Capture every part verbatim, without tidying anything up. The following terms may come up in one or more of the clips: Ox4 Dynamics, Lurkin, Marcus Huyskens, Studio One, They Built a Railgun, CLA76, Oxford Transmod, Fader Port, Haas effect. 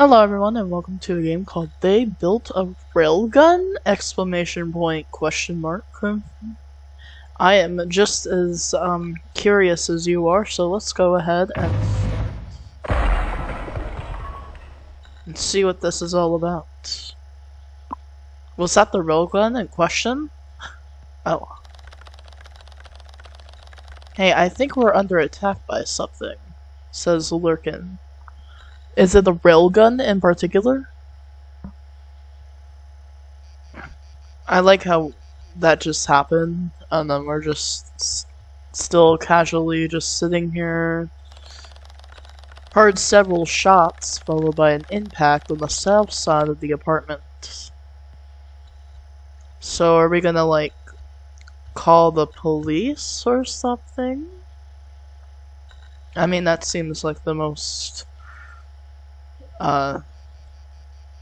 Hello everyone and welcome to a game called They Built a Railgun! Exclamation point question mark. I am just as um, curious as you are, so let's go ahead and, and see what this is all about. Was that the railgun in question? Oh. Hey, I think we're under attack by something, says Lurkin. Is it the railgun in particular? I like how that just happened, and then we're just s still casually just sitting here. Heard several shots, followed by an impact on the south side of the apartment. So are we gonna, like, call the police or something? I mean, that seems like the most... Uh,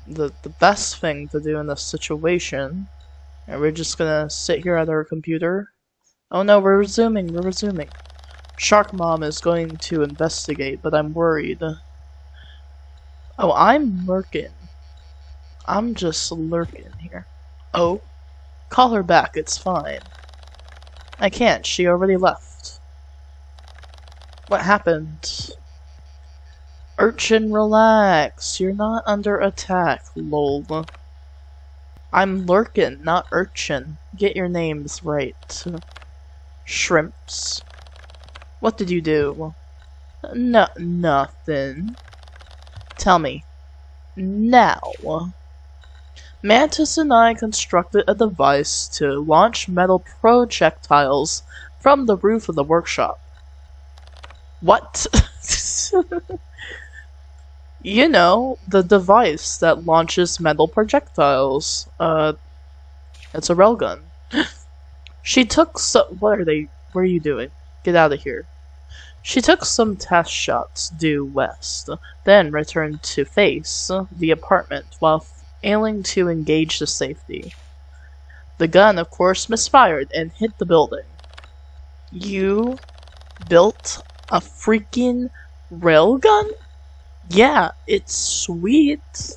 the the best thing to do in this situation, and we're just gonna sit here at our computer. Oh no, we're resuming. We're resuming. Shark Mom is going to investigate, but I'm worried. Oh, I'm lurking. I'm just lurking here. Oh, call her back. It's fine. I can't. She already left. What happened? Urchin, relax. You're not under attack, lol. I'm Lurkin, not Urchin. Get your names right. Shrimps. What did you do? No, nothing. Tell me. Now. Mantis and I constructed a device to launch metal projectiles from the roof of the workshop. What? You know, the device that launches metal projectiles. Uh, it's a railgun. She took some- what are they- what are you doing? Get out of here. She took some test shots due west, then returned to face the apartment while failing to engage the safety. The gun, of course, misfired and hit the building. You built a freaking railgun? Yeah, it's sweet.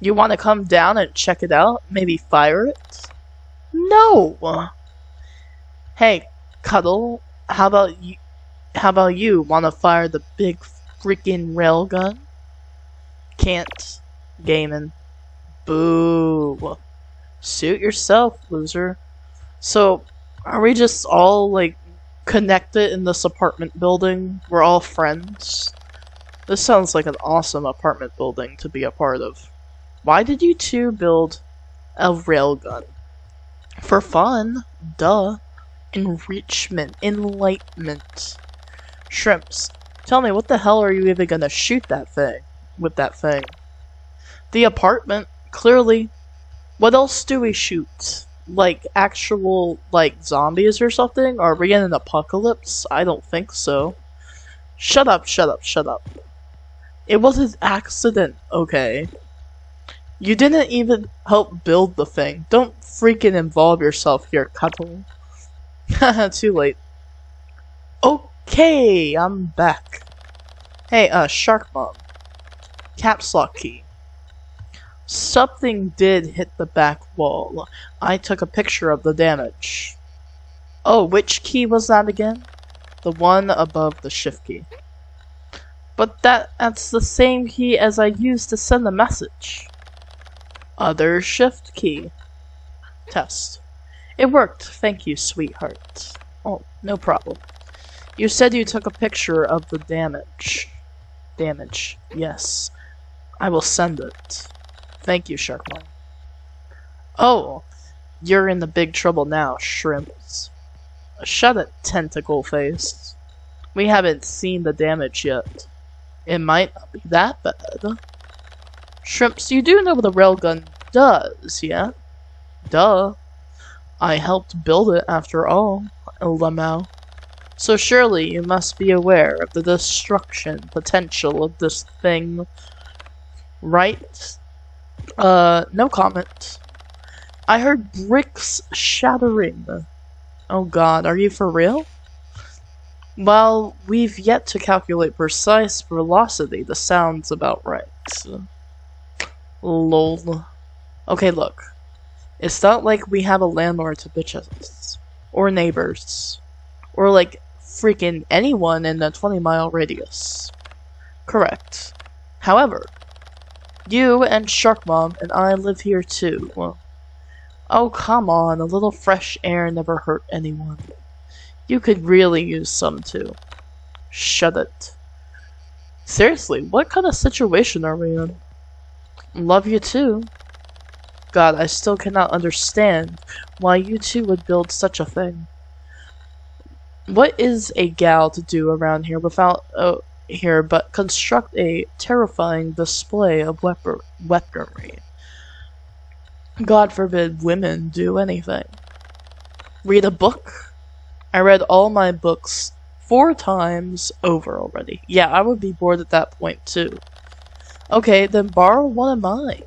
You want to come down and check it out? Maybe fire it? No! Hey, Cuddle, how about you, how about you want to fire the big freaking railgun? Can't. Gaiman. Boo. Suit yourself, loser. So, are we just all, like, connected in this apartment building? We're all friends? This sounds like an awesome apartment building to be a part of. Why did you two build a railgun? For fun, duh. Enrichment, enlightenment. Shrimps, tell me, what the hell are you even gonna shoot that thing with that thing? The apartment, clearly. What else do we shoot? Like actual, like, zombies or something? Are we in an apocalypse? I don't think so. Shut up, shut up, shut up. It was an accident, okay? You didn't even help build the thing. Don't freaking involve yourself here, Cuddle. Haha, too late. Okay, I'm back. Hey, uh, Shark Mom. Caps lock key. Something did hit the back wall. I took a picture of the damage. Oh, which key was that again? The one above the shift key. But that that's the same key as I used to send the message. Other shift key. Test. It worked. Thank you, sweetheart. Oh, no problem. You said you took a picture of the damage. Damage. Yes. I will send it. Thank you, Sharkman. Oh, you're in the big trouble now, shrimps. Shut it, tentacle face. We haven't seen the damage yet. It might not be that bad. Shrimps, you do know what the railgun does, yeah? Duh. I helped build it after all, Lamau. So surely you must be aware of the destruction potential of this thing, right? Uh, no comment. I heard bricks shattering. Oh god, are you for real? Well, we've yet to calculate precise velocity, the sound's about right. Lol. Okay, look. It's not like we have a landlord to bitch us. Or neighbors. Or, like, freaking anyone in a twenty mile radius. Correct. However, you and Shark Mom and I live here too. Well, oh, come on. A little fresh air never hurt anyone. You could really use some too. Shut it. Seriously, what kind of situation are we in? Love you too. God, I still cannot understand why you two would build such a thing. What is a gal to do around here without uh, here but construct a terrifying display of weapon weaponry? God forbid women do anything. Read a book? I read all my books four times over already. Yeah, I would be bored at that point too. Okay, then borrow one of mine.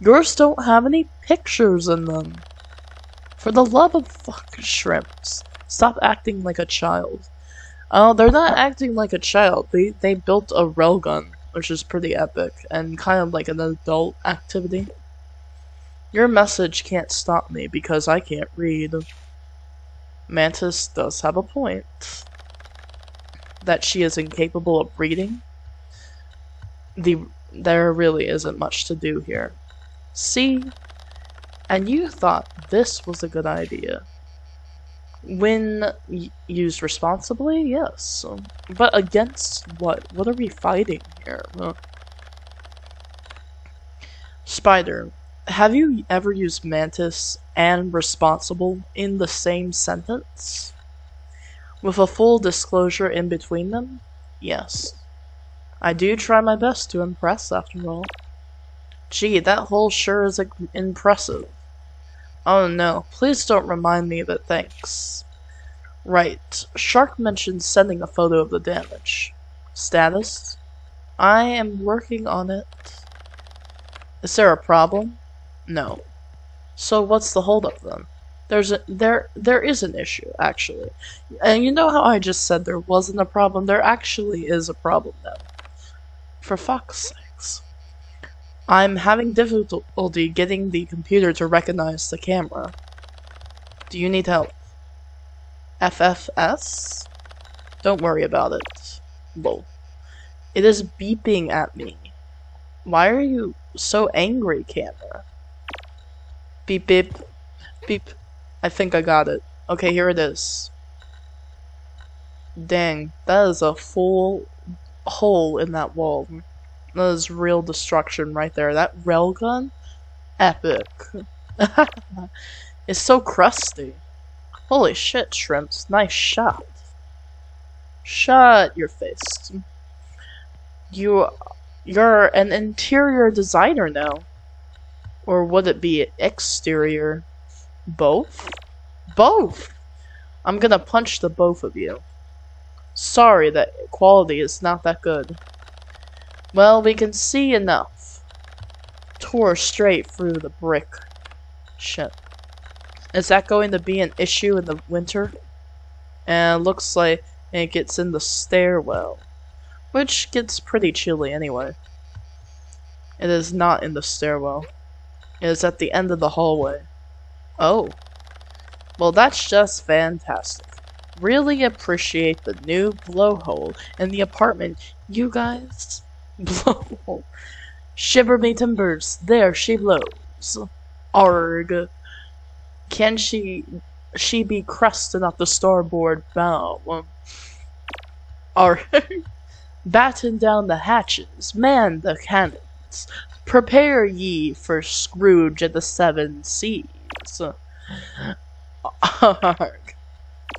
Yours don't have any pictures in them. For the love of fuck, shrimps, stop acting like a child. Oh, uh, they're not acting like a child. They they built a railgun, which is pretty epic and kind of like an adult activity. Your message can't stop me because I can't read. Mantis does have a point. That she is incapable of reading? The, there really isn't much to do here. See? And you thought this was a good idea. When used responsibly, yes. But against what? What are we fighting here? Huh. Spider, have you ever used Mantis and responsible in the same sentence? With a full disclosure in between them? Yes. I do try my best to impress, after all. Gee, that hole sure is impressive. Oh no, please don't remind me of it, thanks. Right, Shark mentioned sending a photo of the damage. Status? I am working on it. Is there a problem? No. So what's the holdup then? There's a, there there is an issue actually, and you know how I just said there wasn't a problem. There actually is a problem now. For fuck's sakes, I'm having difficulty getting the computer to recognize the camera. Do you need help? F F S? Don't worry about it. Lol. It is beeping at me. Why are you so angry, camera? Beep beep. Beep. I think I got it. Okay, here it is. Dang, that is a full hole in that wall. That is real destruction right there. That railgun? Epic. It's so crusty. Holy shit, shrimps. Nice shot. Shut your face. You, you're an interior designer now. Or would it be exterior? Both? Both! I'm gonna punch the both of you. Sorry that quality is not that good. Well, we can see enough. Tore straight through the brick. Shit. Is that going to be an issue in the winter? And it looks like it gets in the stairwell. Which gets pretty chilly anyway. It is not in the stairwell. It is at the end of the hallway. Oh. Well, that's just fantastic. Really appreciate the new blowhole in the apartment, you guys. Blowhole. Shiver me timbers, there she blows. Arg. Can she she be crusted off the starboard bow? Arg. Batten down the hatches, man the cannons. Prepare ye for Scrooge at the Seven Seas.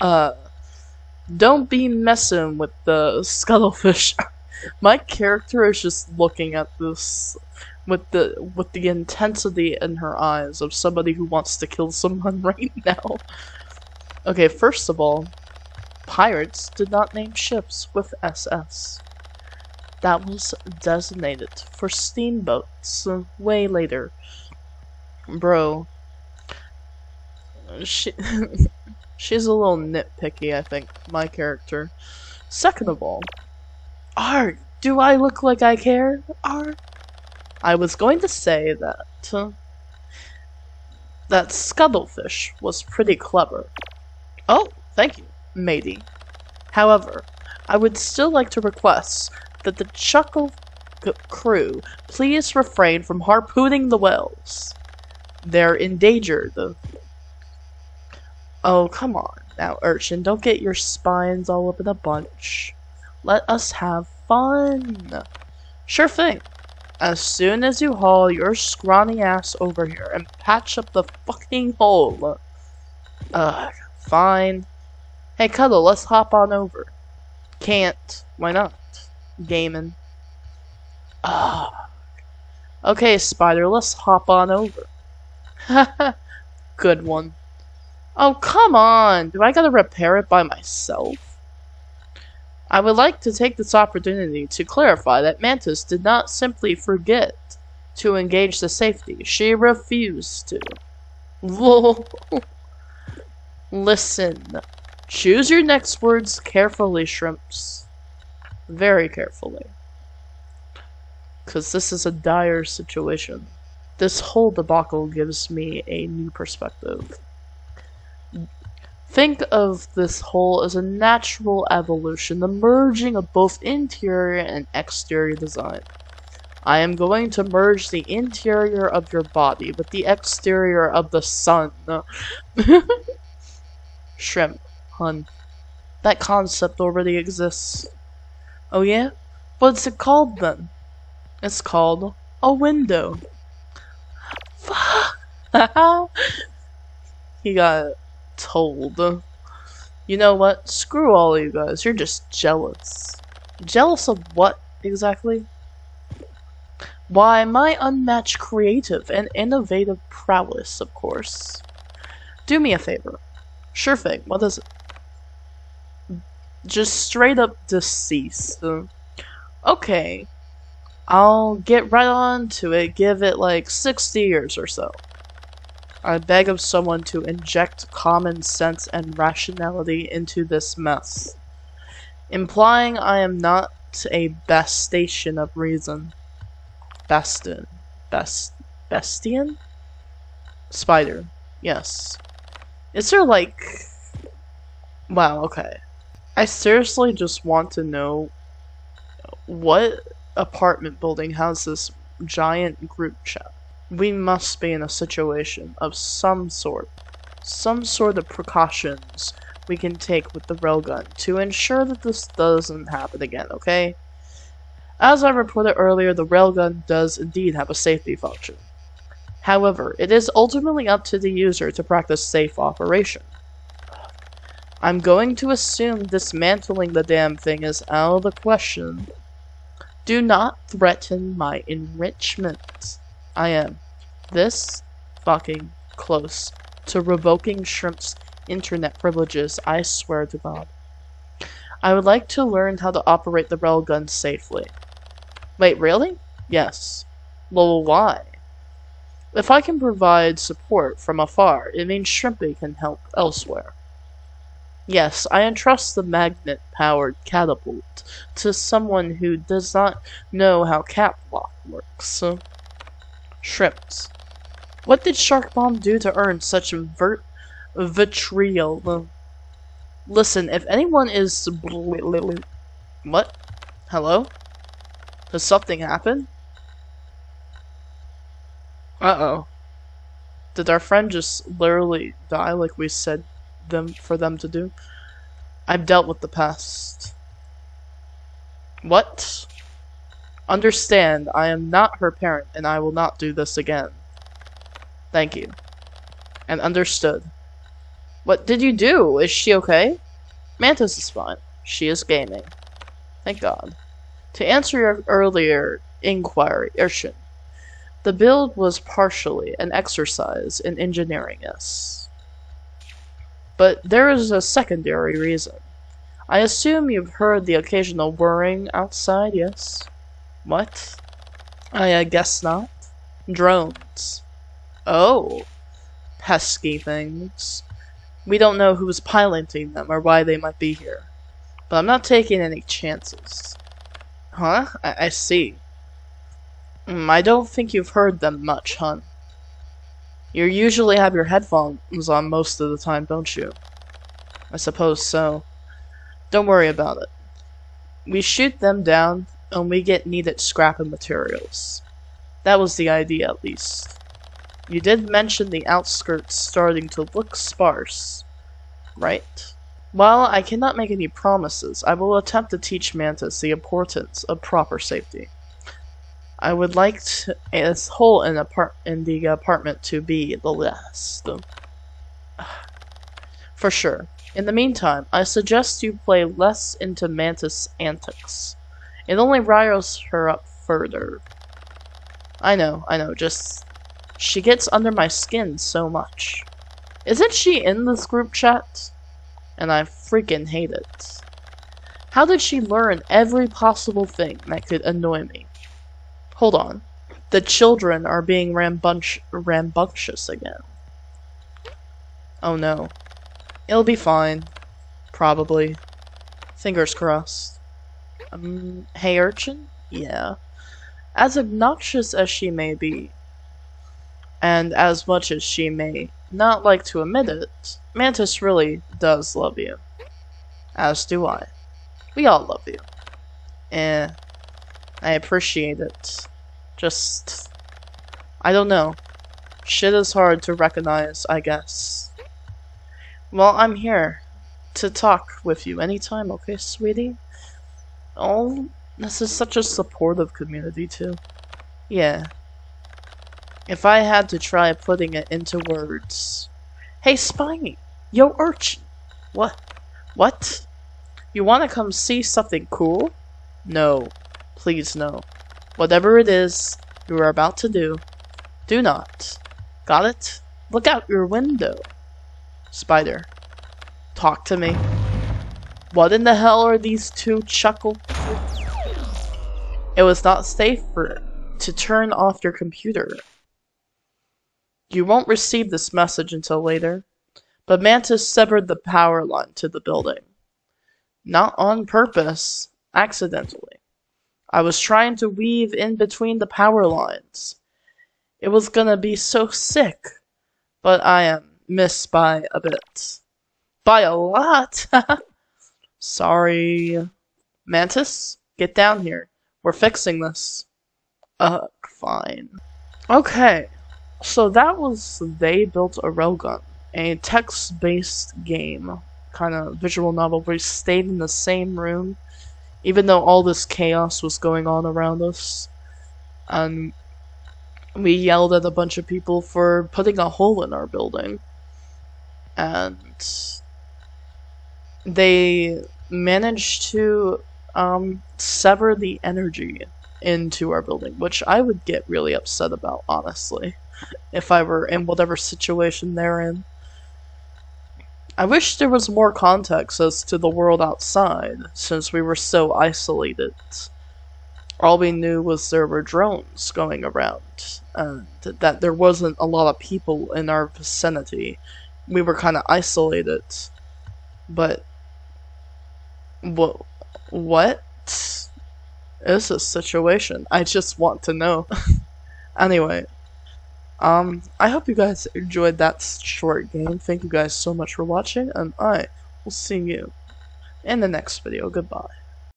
uh, don't be messing with the scuttlefish. My character is just looking at this with the with the intensity in her eyes of somebody who wants to kill someone right now. Okay, first of all, pirates did not name ships with S S. That was designated for steamboats way later. Bro. She, she's a little nitpicky, I think, my character. Second of all, arg, Do I look like I care? Are I was going to say that uh, that scuttlefish was pretty clever. Oh, thank you, matey. However, I would still like to request that the Chuckle crew please refrain from harpooning the whales. They're endangered. The Oh, come on now, urchin. Don't get your spines all up in a bunch. Let us have fun. Sure thing. As soon as you haul your scrawny ass over here and patch up the fucking hole. Ugh, fine. Hey, Cuddle, let's hop on over. Can't. Why not? Gaming. Ugh. Okay, Spider, let's hop on over. Haha. Good one. Oh, come on! Do I gotta repair it by myself? I would like to take this opportunity to clarify that Mantis did not simply forget to engage the safety. She refused to. Lol. Listen. Choose your next words carefully, shrimps. Very carefully. Because this is a dire situation. This whole debacle gives me a new perspective. Think of this whole as a natural evolution, the merging of both interior and exterior design. I am going to merge the interior of your body with the exterior of the sun. Shrimp, hun. That concept already exists. Oh yeah? What's it called then? It's called a window. Fuck! He got it. Told. You know what? Screw all you guys. You're just jealous. Jealous of what, exactly? Why, my unmatched creative and innovative prowess, of course. Do me a favor. Sure thing. What is it? Just straight up deceased. Okay. I'll get right on to it. Give it like sixty years or so. I beg of someone to inject common sense and rationality into this mess, implying I am not a bastion of reason. Bastion. Bast bastion? Spider. Yes. Is there like... Wow, okay. I seriously just want to know what apartment building has this giant group chat. We must be in a situation of some sort, some sort of precautions we can take with the railgun to ensure that this doesn't happen again, okay? As I reported earlier, the railgun does indeed have a safety function. However, it is ultimately up to the user to practice safe operation. I'm going to assume dismantling the damn thing is out of the question. Do not threaten my enrichment. I am this fucking close to revoking Shrimp's internet privileges, I swear to God. I would like to learn how to operate the railgun safely. Wait, really? Yes. Well, why? If I can provide support from afar, it means Shrimpy can help elsewhere. Yes, I entrust the magnet-powered catapult to someone who does not know how catlock works. Shrimps. What did Shark Bomb do to earn such vert vitriol? Listen, if anyone is what? Hello? Does something happen? Uh-oh. Did our friend just literally die like we said them for them to do? I've dealt with the past. What? Understand, I am not her parent, and I will not do this again. Thank you. And understood. What did you do? Is she okay? Mantis is fine. She is gaming. Thank God. To answer your earlier inquiry, Urshin, the build was partially an exercise in engineering us. But there is a secondary reason. I assume you've heard the occasional whirring outside, yes? What? I uh, guess not. Drones. Oh. Pesky things. We don't know who's piloting them or why they might be here. But I'm not taking any chances. Huh? I, I see. Mm, I don't think you've heard them much, Hunt. You usually have your headphones on most of the time, don't you? I suppose so. Don't worry about it. We shoot them down, and we get needed scrap and materials. That was the idea, at least. You did mention the outskirts starting to look sparse, right? While I cannot make any promises, I will attempt to teach Mantis the importance of proper safety. I would like to, this hole in, apart in the apartment to be the last. For sure. In the meantime, I suggest you play less into Mantis' antics. It only riles her up further. I know, I know, just... she gets under my skin so much. Isn't she in this group chat? And I freaking hate it. How did she learn every possible thing that could annoy me? Hold on. The children are being rambunch rambunctious again. Oh no. It'll be fine. Probably. Fingers crossed. Um, hey, urchin? Yeah. As obnoxious as she may be, and as much as she may not like to admit it, Mantis really does love you. As do I. We all love you. Eh. I appreciate it. Just... I don't know. Shit is hard to recognize, I guess. Well, I'm here to talk with you anytime, okay, sweetie? Oh, this is such a supportive community, too. Yeah. If I had to try putting it into words... Hey, Spiny! Yo, urchin! What? What? You wanna come see something cool? No. Please, no. Whatever it is you are about to do, do not. Got it? Look out your window. Spider, talk to me. What in the hell are these two chuckle? It was not safe for to turn off your computer. You won't receive this message until later, but Mantis severed the power line to the building. Not on purpose, accidentally. I was trying to weave in between the power lines. It was gonna be so sick, but I am. Missed by a bit. By a lot! Sorry. Mantis, get down here. We're fixing this. Ugh, fine. Okay, so that was They Built a Railgun, a text-based game, kind of visual novel, where we stayed in the same room, even though all this chaos was going on around us. And we yelled at a bunch of people for putting a hole in our building. And they managed to um, sever the energy into our building, which I would get really upset about, honestly, if I were in whatever situation they're in. I wish there was more context as to the world outside, since we were so isolated. All we knew was there were drones going around, and that there wasn't a lot of people in our vicinity. We were kind of isolated, but wh what is this situation? I just want to know. Anyway, um, I hope you guys enjoyed that short game. Thank you guys so much for watching, and I will see you in the next video. Goodbye.